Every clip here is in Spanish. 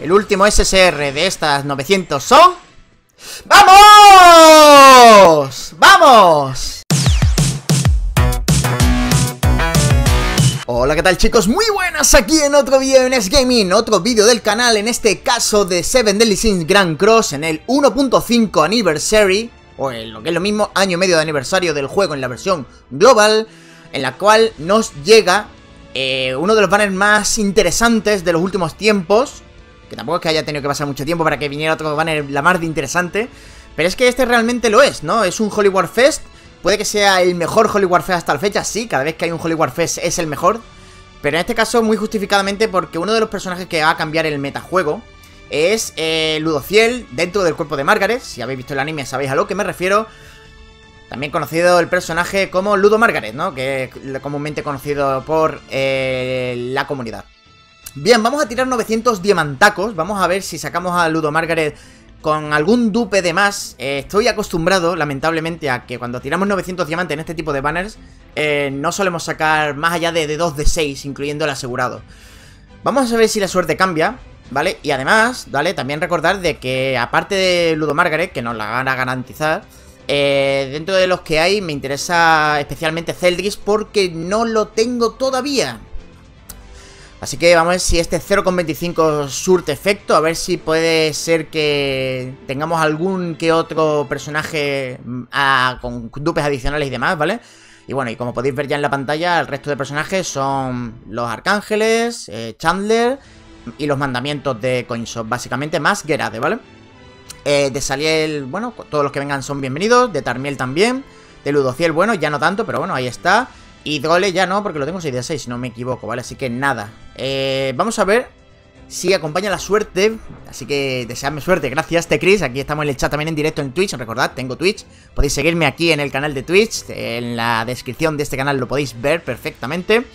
El último SSR de estas 900 son... ¡Vamos! ¡Vamos! Hola, ¿qué tal, chicos? Muy buenas, aquí en otro vídeo de NES Gaming, otro vídeo del canal, en este caso de Seven Deadly Sins Grand Cross, en el 1.5 Anniversary, o en lo que es lo mismo, año y medio de aniversario del juego en la versión global, en la cual nos llega uno de los banners más interesantes de los últimos tiempos. Que tampoco es que haya tenido que pasar mucho tiempo para que viniera otro banner la más de interesante, pero es que este realmente lo es, ¿no? Es un Holy War Fest, puede que sea el mejor Holy War Fest hasta la fecha, sí, cada vez que hay un Holy War Fest es el mejor, pero en este caso muy justificadamente porque uno de los personajes que va a cambiar el metajuego es Ludociel dentro del cuerpo de Margaret. Si habéis visto el anime sabéis a lo que me refiero, también conocido el personaje como Ludo Margaret, ¿no? Que es comúnmente conocido por la comunidad. Bien, vamos a tirar 900 diamantacos, vamos a ver si sacamos a Ludo Margaret con algún dupe de más. Estoy acostumbrado, lamentablemente, a que cuando tiramos 900 diamantes en este tipo de banners, no solemos sacar más allá de 2 de 6, incluyendo el asegurado. Vamos a ver si la suerte cambia, ¿vale? Y además, ¿vale? También recordar de que, aparte de Ludo Margaret, que nos la van a garantizar, dentro de los que hay me interesa especialmente Zeldris porque no lo tengo todavía. Así que vamos a ver si este 0.25 surte efecto, a ver si puede ser que tengamos algún que otro personaje con dupes adicionales y demás, ¿vale? Y bueno, y como podéis ver ya en la pantalla, el resto de personajes son los arcángeles, Chandler y los mandamientos de Coinshop, básicamente, más Guerade, ¿vale? De Saliel, bueno, todos los que vengan son bienvenidos, de Tarmiel también, de Ludociel, bueno, ya no tanto, pero bueno, ahí está. Y Drole ya no, porque lo tengo 6 de 6, si no me equivoco, ¿vale? Así que nada. Vamos a ver si acompaña la suerte. Así que deseadme suerte. Gracias, Tecris. Aquí estamos en el chat también en directo en Twitch. Recordad, tengo Twitch. Podéis seguirme aquí en el canal de Twitch. En la descripción de este canal lo podéis ver perfectamente.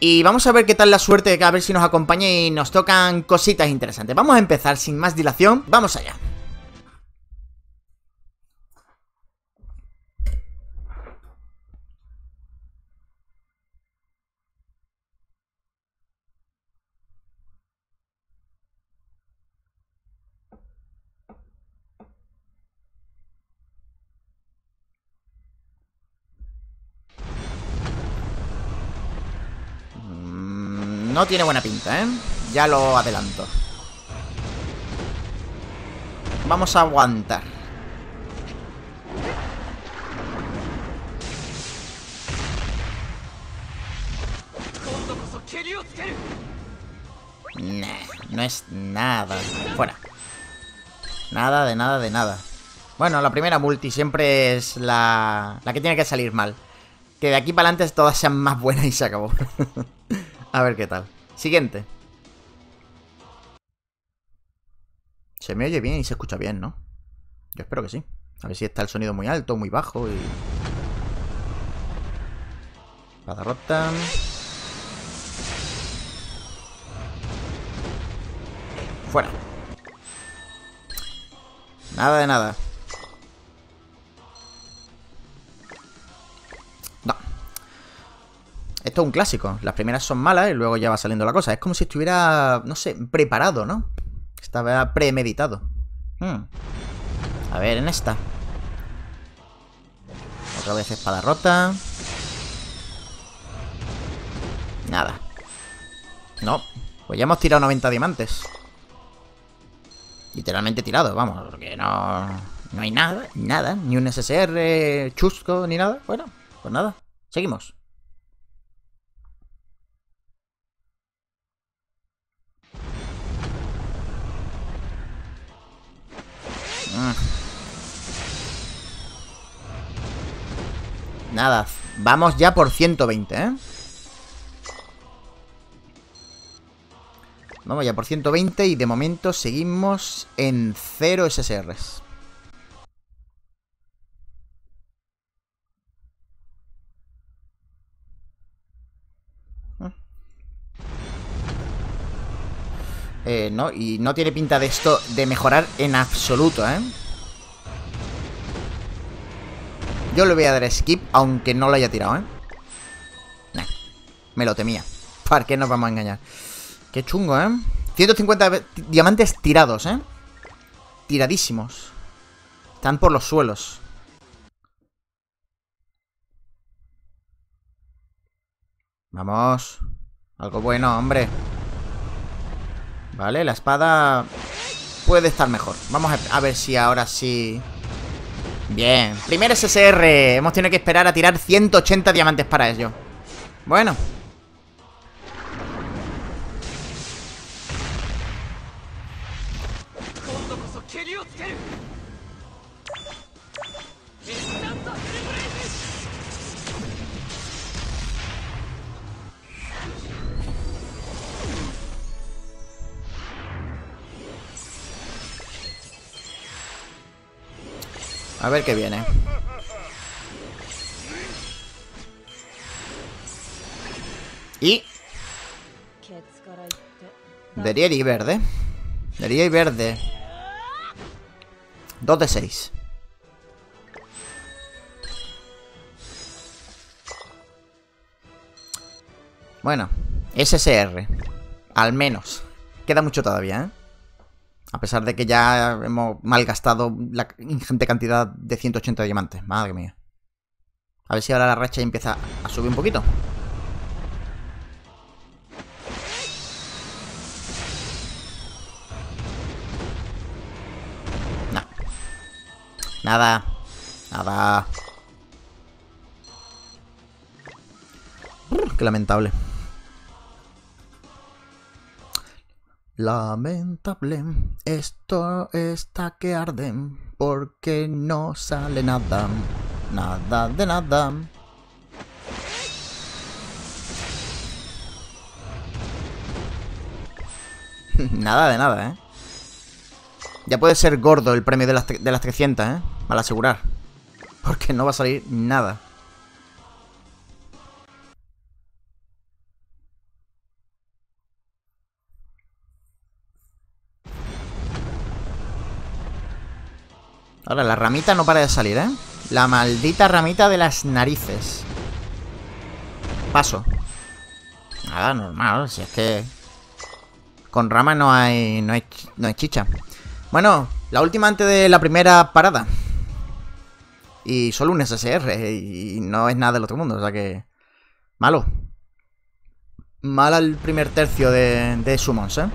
Y vamos a ver qué tal la suerte, a ver si nos acompaña y nos tocan cositas interesantes. Vamos a empezar sin más dilación. Vamos allá. No tiene buena pinta, ¿eh? Ya lo adelanto. Vamos a aguantar. Nah, no es nada. Fuera. Nada de nada de nada. Bueno, la primera multi siempre es la que tiene que salir mal. Que de aquí para adelante todas sean más buenas y se acabó. A ver qué tal. Siguiente. Se me oye bien y se escucha bien, ¿no? Yo espero que sí. A ver si está el sonido muy alto, muy bajo y... Espada rota. Fuera. Nada de nada. Esto es un clásico, las primeras son malas y luego ya va saliendo la cosa. Es como si estuviera, no sé, preparado, ¿no? Estaba premeditado. A ver, en esta. Otra vez espada rota. Nada. No, pues ya hemos tirado 90 diamantes. Literalmente tirado, vamos, porque no hay nada, nada. Ni un SSR chusco, ni nada. Bueno, pues nada, seguimos. Nada, vamos ya por 120, ¿eh? Vamos ya por 120 y de momento seguimos en 0 SSRs. No, y no tiene pinta de esto de mejorar en absoluto, ¿eh? Yo le voy a dar skip, aunque no lo haya tirado, ¿eh? Nah, me lo temía. ¿Para qué nos vamos a engañar? Qué chungo, ¿eh? 150 diamantes tirados, ¿eh? Tiradísimos. Están por los suelos. Vamos. Algo bueno, hombre. Vale, la espada puede estar mejor. Vamos a ver si ahora sí. Bien. Primer SSR. Hemos tenido que esperar a tirar 180 diamantes para ello. Bueno. A ver qué viene. Y Derier y verde. Derier y verde. 2 de 6. Bueno, SSR. Al menos. Queda mucho todavía, ¿eh? A pesar de que ya hemos malgastado la ingente cantidad de 180 diamantes. Madre mía. A ver si ahora la racha empieza a subir un poquito. No. Nada. Nada. Qué lamentable. Lamentable, esto está que arde, porque no sale nada, nada de nada. Nada de nada, ¿eh? Ya puede ser gordo el premio de las 300, ¿eh? Para asegurar, porque no va a salir nada. Ahora, la ramita no para de salir, ¿eh? La maldita ramita de las narices. Paso. Nada, normal, si es que... Con rama no hay chicha. Bueno, la última antes de la primera parada. Y solo un SSR, y no es nada del otro mundo, o sea que... Malo. Mal el primer tercio de Summons, ¿eh?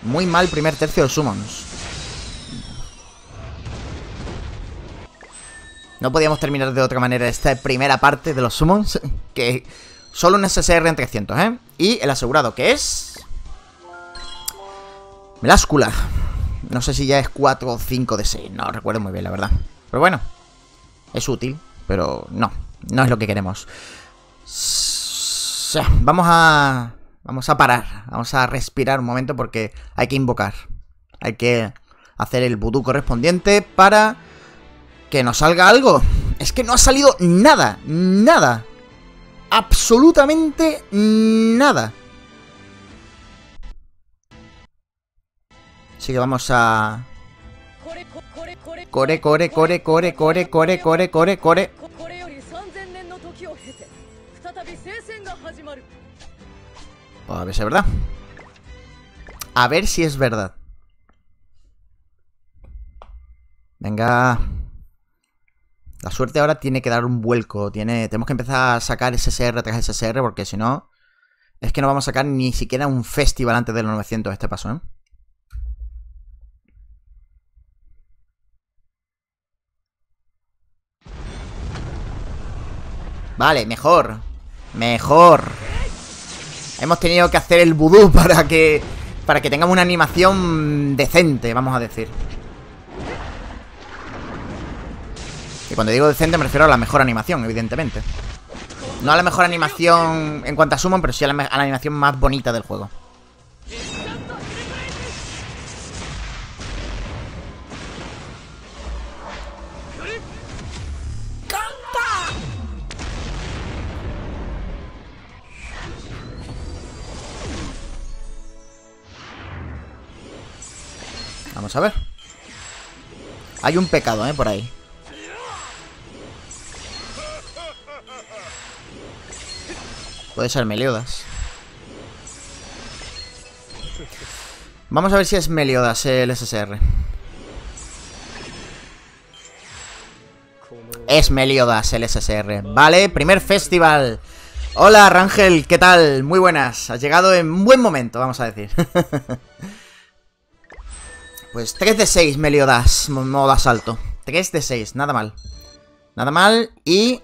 Muy mal primer tercio de Summons. No podíamos terminar de otra manera esta primera parte de los summons. Que solo un SSR en 300, ¿eh? Y el asegurado, que es... Melascula. No sé si ya es 4 o 5 de 6. No recuerdo muy bien, la verdad. Pero bueno. Es útil, pero no. No es lo que queremos. Vamos a parar. Vamos a respirar un momento porque hay que invocar. Hay que hacer el vudú correspondiente para... Que nos salga algo. Es que no ha salido nada. Nada. Absolutamente nada. Así que vamos a... Core, core, core, core, core, core, core, core, core. A ver si es verdad. A ver si es verdad. Venga... La suerte ahora tiene que dar un vuelco. Tenemos que empezar a sacar SSR tras SSR, porque si no... Es que no vamos a sacar ni siquiera un festival antes de los 900 este paso, ¿eh? Vale, mejor. Mejor. Hemos tenido que hacer el vudú para que tengamos una animación decente, vamos a decir. Y cuando digo decente me refiero a la mejor animación, evidentemente. No a la mejor animación en cuanto a summon, pero sí a la animación más bonita del juego. Vamos a ver. Hay un pecado, por ahí. Puede ser Meliodas. Vamos a ver si es Meliodas el SSR. Es Meliodas el SSR, vale, primer festival. Hola Rangel, ¿qué tal? Muy buenas, has llegado en buen momento, vamos a decir. Pues 3 de 6 Meliodas, modo asalto. 3 de 6, nada mal. Nada mal, y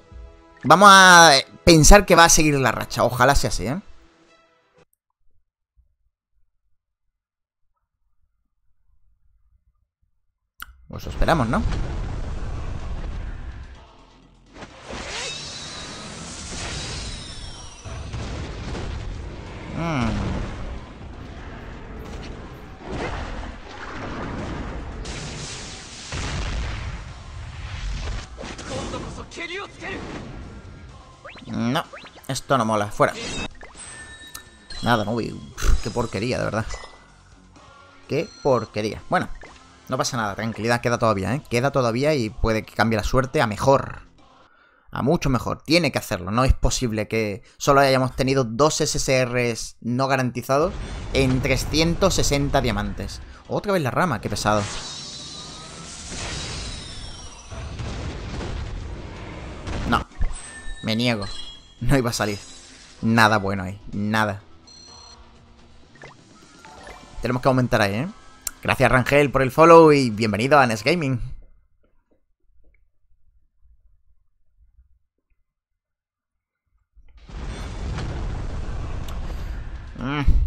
vamos a pensar que va a seguir la racha, ojalá sea así, ¿eh? Pues lo esperamos, ¿no? No, esto no mola, fuera. Nada, no vi. Qué porquería, de verdad. Qué porquería. Bueno, no pasa nada, tranquilidad, queda todavía, ¿eh? Queda todavía y puede que cambie la suerte a mejor. A mucho mejor, tiene que hacerlo. No es posible que solo hayamos tenido 2 SSRs no garantizados en 360 diamantes. Otra vez la rama, qué pesado. No, me niego. No iba a salir nada bueno ahí, nada. Tenemos que aumentar ahí, ¿eh? Gracias Rangel por el follow y bienvenido a NES Gaming.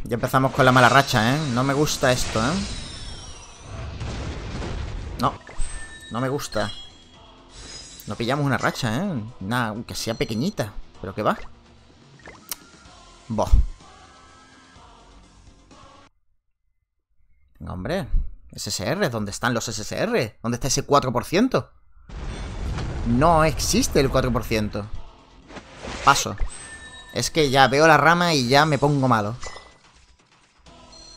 Ya empezamos con la mala racha, ¿eh? No me gusta esto, ¿eh? No, no me gusta. No pillamos una racha, ¿eh? Nada, aunque sea pequeñita. ¿Pero qué va? Boh. Venga, hombre. SSR, ¿dónde están los SSR? ¿Dónde está ese 4%? No existe el 4%. Paso. Es que ya veo la rama y ya me pongo malo.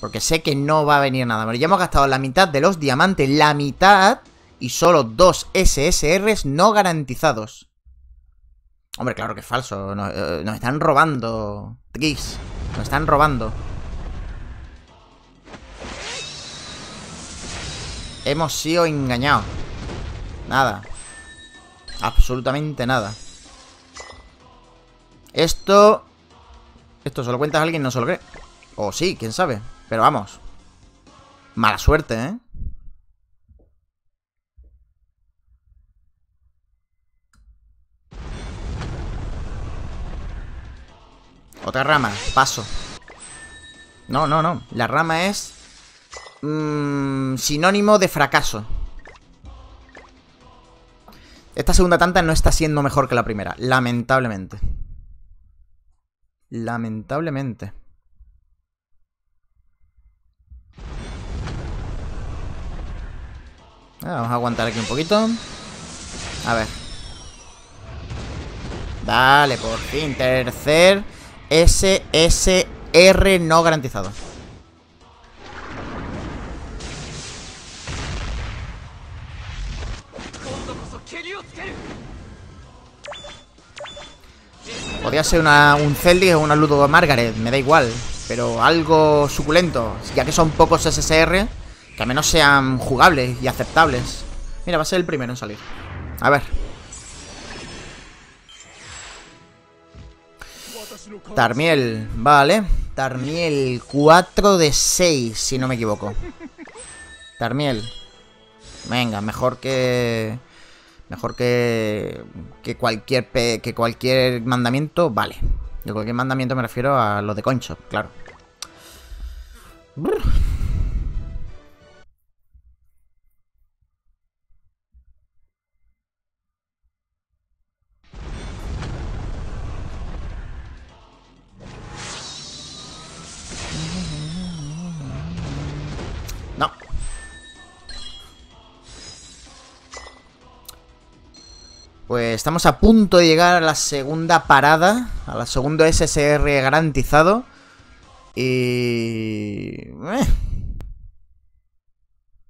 Porque sé que no va a venir nada. Bueno, ya hemos gastado la mitad de los diamantes. La mitad. Y solo 2 SSRs no garantizados. Hombre, claro que es falso. Nos están robando. Tricks. Nos están robando. Hemos sido engañados. Nada. Absolutamente nada. Esto se lo cuentas a alguien, no se lo cree. O sí, quién sabe. Pero vamos. Mala suerte, ¿eh? Otra rama. Paso. No, no, no. La rama es... sinónimo de fracaso. Esta segunda tanda no está siendo mejor que la primera. Lamentablemente. Lamentablemente. Vamos a aguantar aquí un poquito. A ver. Dale, por fin. Tercer SSR no garantizado. Podría ser un Zeldris o una Ludo de Margaret, me da igual. Pero algo suculento, ya que son pocos SSR, que al menos sean jugables y aceptables. Mira, va a ser el primero en salir. A ver. Tarmiel, vale. Tarmiel, 4 de 6, si no me equivoco. Tarmiel. Venga, mejor que... Mejor que cualquier mandamiento, vale. De cualquier mandamiento me refiero a los de Coinshop, claro. Brr. Pues estamos a punto de llegar a la segunda parada, a la segundo SSR garantizado. Y...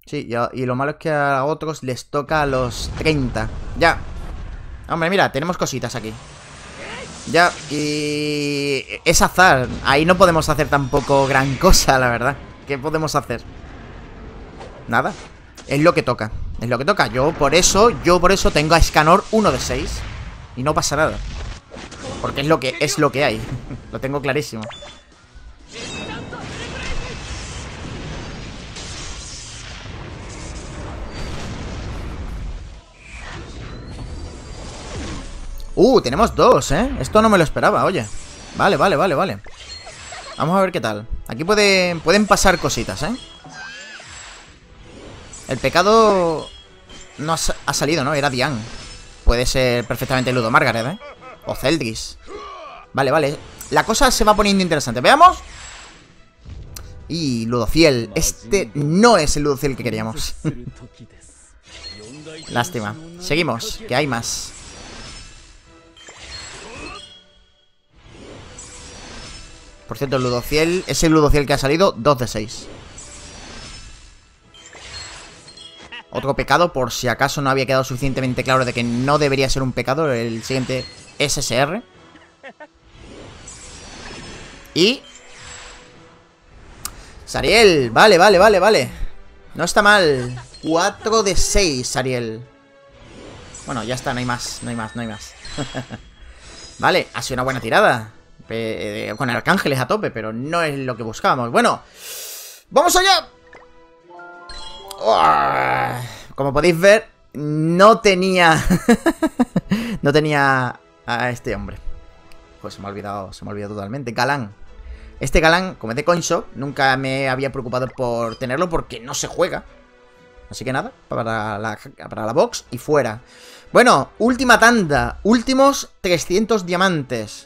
Sí, y lo malo es que a otros les toca a los 30. Ya. Hombre, mira, tenemos cositas aquí. Ya, y... Es azar. Ahí no podemos hacer tampoco gran cosa, la verdad. ¿Qué podemos hacer? Nada. Es lo que toca. Es lo que toca. Yo por eso tengo a Escanor 1 de 6. Y no pasa nada. Porque es lo que hay. Lo tengo clarísimo. Tenemos dos, ¿eh? Esto no me lo esperaba, oye. Vale. Vamos a ver qué tal. Aquí pueden pasar cositas, ¿eh? El pecado no ha salido, ¿no? Era Diane. Puede ser perfectamente Ludo Margaret, ¿eh? O Zeldris. Vale. La cosa se va poniendo interesante. Veamos. Y Ludociel. Este no es el Ludociel que queríamos. Lástima. Seguimos, que hay más. Por cierto, el Ludociel es el Ludociel que ha salido 2 de 6. Otro pecado, por si acaso no había quedado suficientemente claro de que no debería ser un pecado. El siguiente SSR. Y... Sariel. Vale. No está mal. 4 de 6, Sariel. Bueno, ya está, no hay más. Vale, ha sido una buena tirada. Con arcángeles a tope, pero no es lo que buscábamos. Bueno, ¡vamos allá! Como podéis ver, no tenía no tenía a este hombre. Pues se me ha olvidado totalmente. Galán. Este galán, como es de Coinshop, nunca me había preocupado por tenerlo porque no se juega. Así que nada, para la box y fuera. Bueno, última tanda. Últimos 300 diamantes.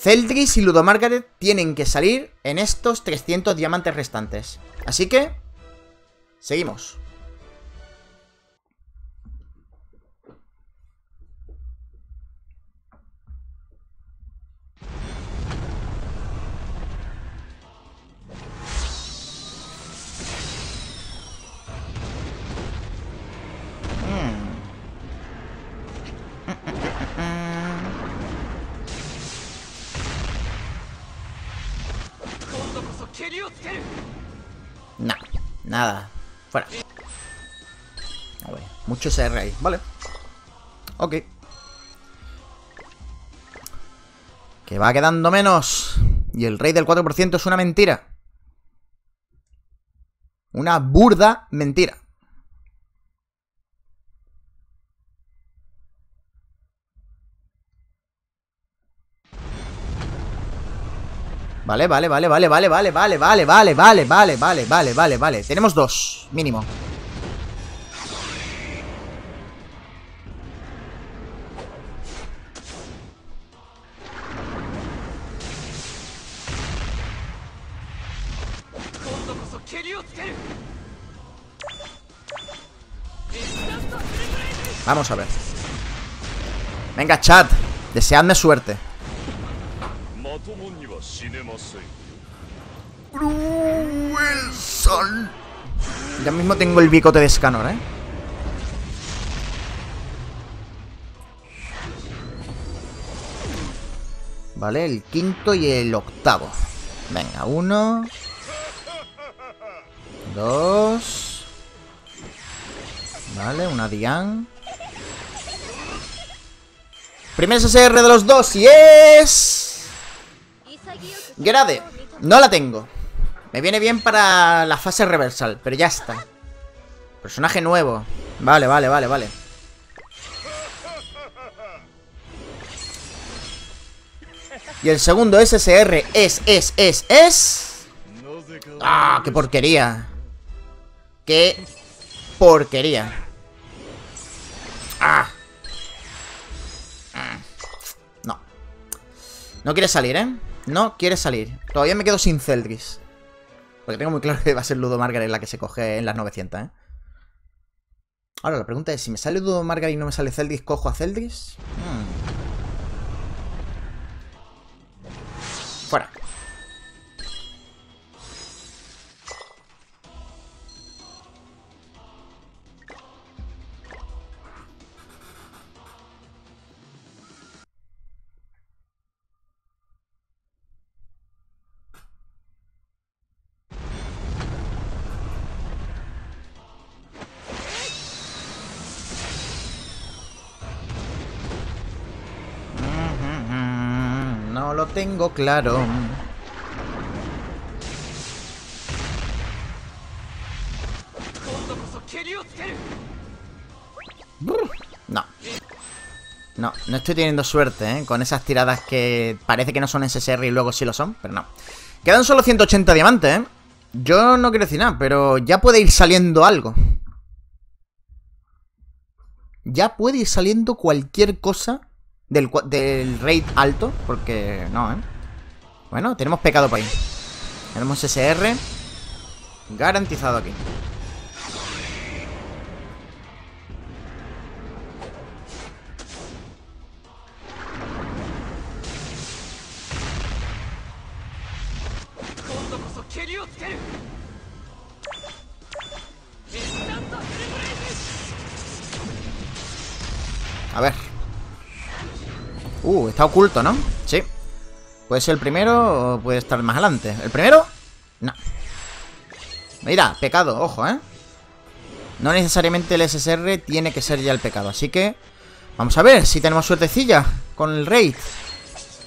Zeldris y Ludo Margaret tienen que salir en estos 300 diamantes restantes. Así que... seguimos. Nah, nada. Fuera. A ver, mucho SR ahí, vale. Ok. Que va quedando menos. Y el rey del 4% es una mentira. Una burda mentira. Vale. Tenemos dos, mínimo. Vamos a ver. Venga, chat, deseadme suerte. Ya mismo tengo el bicote de Escanor, ¿eh? Vale, el quinto y el octavo. Venga, 1, 2. Vale, una Diane. Primer SSR de los dos y es... Guerade, no la tengo. Me viene bien para la fase reversal, pero ya está. Personaje nuevo. Vale. Y el segundo SSR es... ¡Ah, qué porquería! ¡Qué porquería! ¡Ah! No. No quiere salir, ¿eh? No quiere salir. Todavía me quedo sin Zeldris. Porque tengo muy claro que va a ser Ludo Margaret la que se coge en las 900, ¿eh? Ahora la pregunta es, si me sale Ludo Margaret y no me sale Zeldris, ¿cojo a Zeldris? Fuera. tengo claro. No. No, no estoy teniendo suerte, ¿eh? Con esas tiradas que parece que no son SSR y luego sí lo son, pero no. Quedan solo 180 diamantes, ¿eh? Yo no quiero decir nada, pero ya puede ir saliendo algo. Ya puede ir saliendo cualquier cosa del raid alto, porque no, ¿eh? Bueno, tenemos pecado por ahí. Tenemos SR garantizado aquí. A ver. Está oculto, ¿no? Sí. Puede ser el primero o puede estar más adelante. ¿El primero? No. Mira, pecado, ojo, ¿eh? No necesariamente el SSR tiene que ser ya el pecado. Así que vamos a ver si tenemos suertecilla con el raid.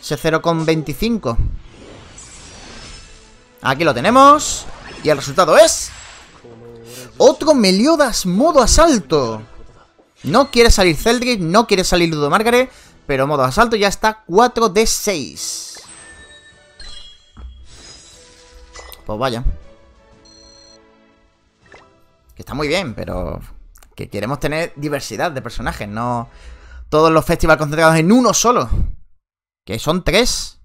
S0,25. Aquí lo tenemos. Y el resultado es... ¡Otro Meliodas modo asalto! No quiere salir Zeldris, no quiere salir Ludo Margaret, pero modo asalto ya está 4 de 6. Pues vaya. Que está muy bien, pero que queremos tener diversidad de personajes, no todos los festivales concentrados en uno solo. Que son 3.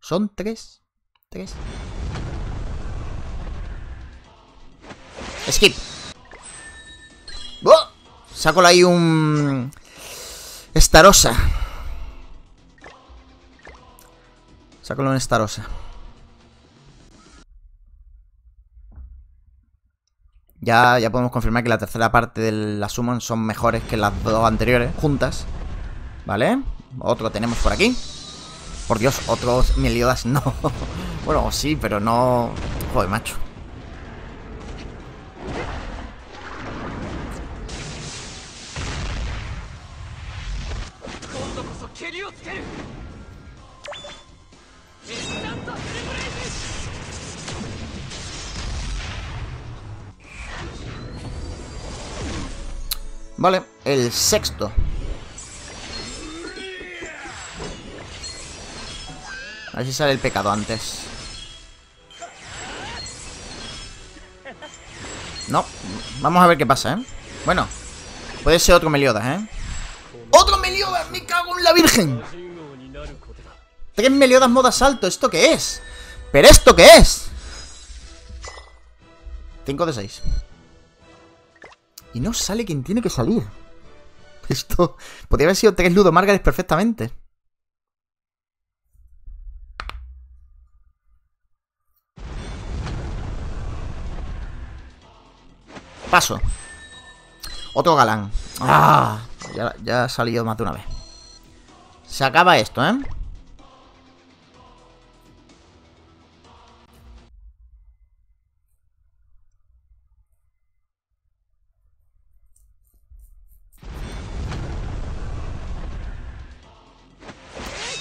Son 3. 3. Skip. ¡Oh! Saco ahí un... Estarossa. Sácalo en Estarossa. Ya podemos confirmar que la tercera parte de la Summon son mejores que las dos anteriores juntas. ¿Vale? Otro tenemos por aquí. Por Dios, otros Meliodas no. Bueno, sí, pero no... Joder, macho. Vale, el sexto. A ver si sale el pecado antes. No, vamos a ver qué pasa, ¿eh? Bueno, puede ser otro Meliodas, ¿eh? ¡Otro Meliodas! ¡Me cago en la virgen! 3 Meliodas modo asalto, ¿esto qué es? ¿Pero esto qué es? 5 de 6. Y no sale quien tiene que salir. Esto podría haber sido 3 Ludo Margaret perfectamente. Paso. Otro galán. ¡Ah! Ya ha salido más de una vez. Se acaba esto, ¿eh?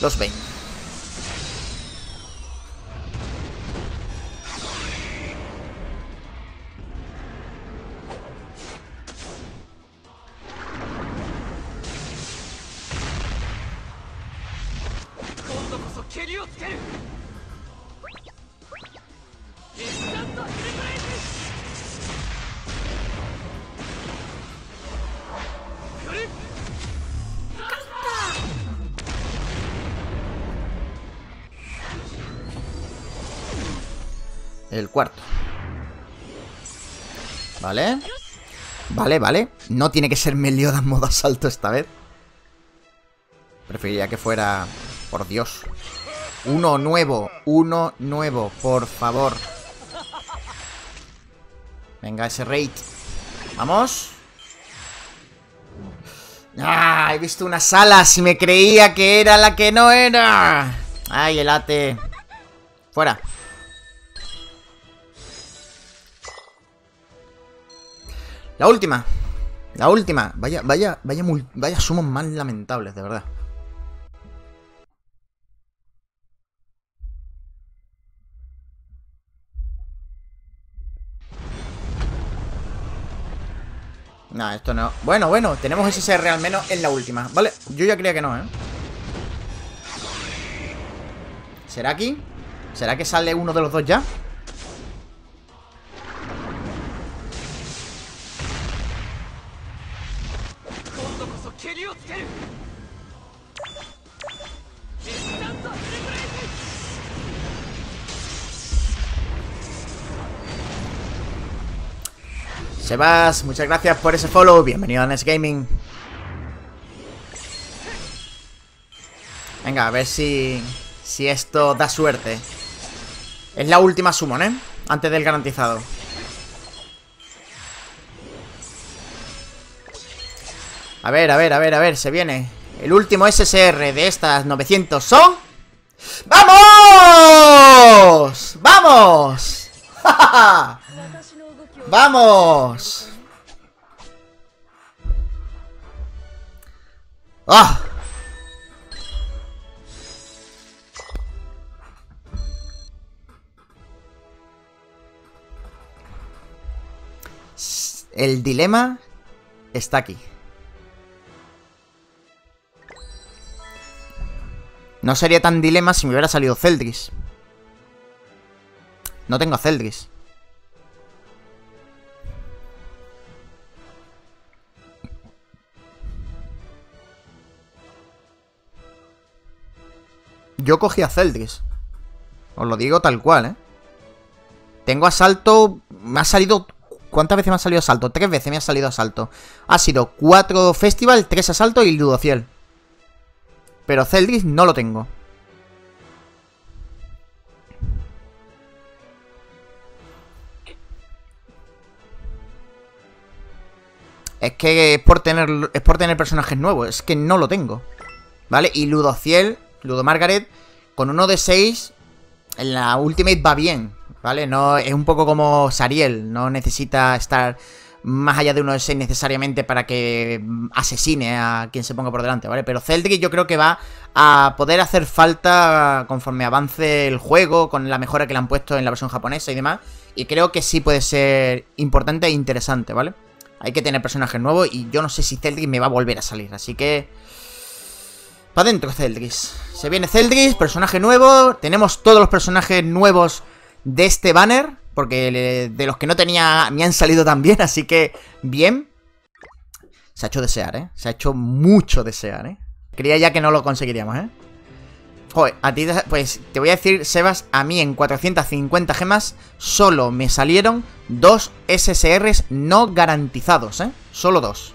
Los 20. El cuarto. Vale. Vale, vale. No tiene que ser Meliodas modo asalto esta vez. Preferiría que fuera... Por Dios. Uno nuevo. Uno nuevo. Por favor. Venga, ese raid. Vamos. ¡Ah! He visto unas alas y me creía que era la que no era. ¡Ay, el ate! Fuera. La última. La última. Vaya sumos más lamentables, de verdad. Nah, esto no. Bueno, tenemos SSR al menos en la última. Vale, yo ya creía que no, ¿eh? ¿Será aquí? ¿Será que sale uno de los dos ya? Sebas, muchas gracias por ese follow. Bienvenido a NES Gaming. Venga, a ver si esto da suerte. Es la última summon, ¿eh? Antes del garantizado. A ver, se viene. El último SSR de estas 900 son... ¡Vamos! ¡Vamos! ¡Ja! ¡Vamos! ¡Ah! El dilema está aquí. No sería tan dilema si me hubiera salido Zeldris. No tengo Zeldris. Yo cogí a Zeldris. Os lo digo tal cual, ¿eh? Tengo asalto... Me ha salido... ¿Cuántas veces me ha salido asalto? 3 veces me ha salido asalto. Ha sido 4 festival, 3 asalto y Ludociel. Pero Zeldris no lo tengo. Es que es por tener personajes nuevos. Es que no lo tengo. ¿Vale? Y Ludociel... Ludo Margaret, con uno de 6, en la Ultimate va bien, ¿vale? No, es un poco como Sariel, no necesita estar más allá de uno de 6 necesariamente para que asesine a quien se ponga por delante, ¿vale? Pero Zeldris yo creo que va a poder hacer falta conforme avance el juego, con la mejora que le han puesto en la versión japonesa y demás, y creo que sí puede ser importante e interesante, ¿vale? Hay que tener personajes nuevos y yo no sé si Zeldris me va a volver a salir, así que... Para adentro Zeldris. Se viene Zeldris, personaje nuevo. Tenemos todos los personajes nuevos de este banner. Porque de los que no tenía me han salido también, así que bien. Se ha hecho desear, ¿eh? Se ha hecho mucho desear, ¿eh? Creía ya que no lo conseguiríamos, ¿eh? Joder, a ti, pues te voy a decir, Sebas, a mí en 450 gemas solo me salieron 2 SSRs no garantizados, ¿eh? Solo 2.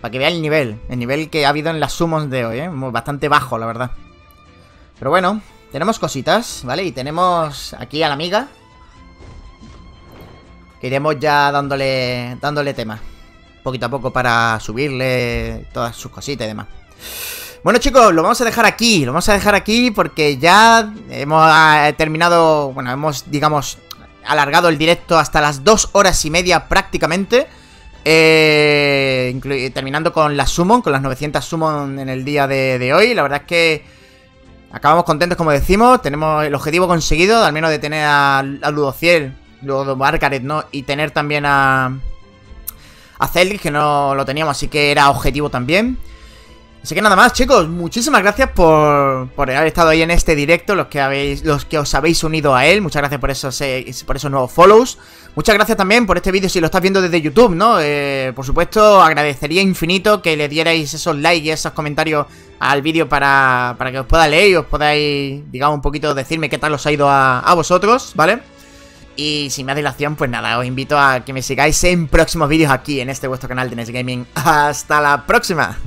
Para que vea el nivel que ha habido en las summons de hoy, ¿eh? Bastante bajo, la verdad. Pero bueno, tenemos cositas, ¿vale? Y tenemos aquí a la amiga. Que iremos ya dándole tema. Poquito a poco para subirle todas sus cositas y demás. Bueno, chicos, lo vamos a dejar aquí. Lo vamos a dejar aquí porque ya hemos terminado... Bueno, hemos, digamos, alargado el directo hasta las 2 horas y media prácticamente. Terminando con las summon, con las 900 summon en el día de hoy. La verdad es que acabamos contentos, como decimos. Tenemos el objetivo conseguido, al menos de tener a Ludociel, Ludo Margaret, ¿no? Y tener también a Zeldris, que no lo teníamos, así que era objetivo también. Así que nada más, chicos, muchísimas gracias por haber estado ahí en este directo, los que os habéis unido a él. Muchas gracias por esos nuevos follows. Muchas gracias también por este vídeo si lo estás viendo desde YouTube, ¿no? Por supuesto, agradecería infinito que le dierais esos likes y esos comentarios al vídeo para que os pueda leer y os podáis, digamos, un poquito decirme qué tal os ha ido a vosotros, ¿vale? Y si me hacéis la acción, pues nada, os invito a que me sigáis en próximos vídeos aquí en este vuestro canal de NES Gaming. ¡Hasta la próxima!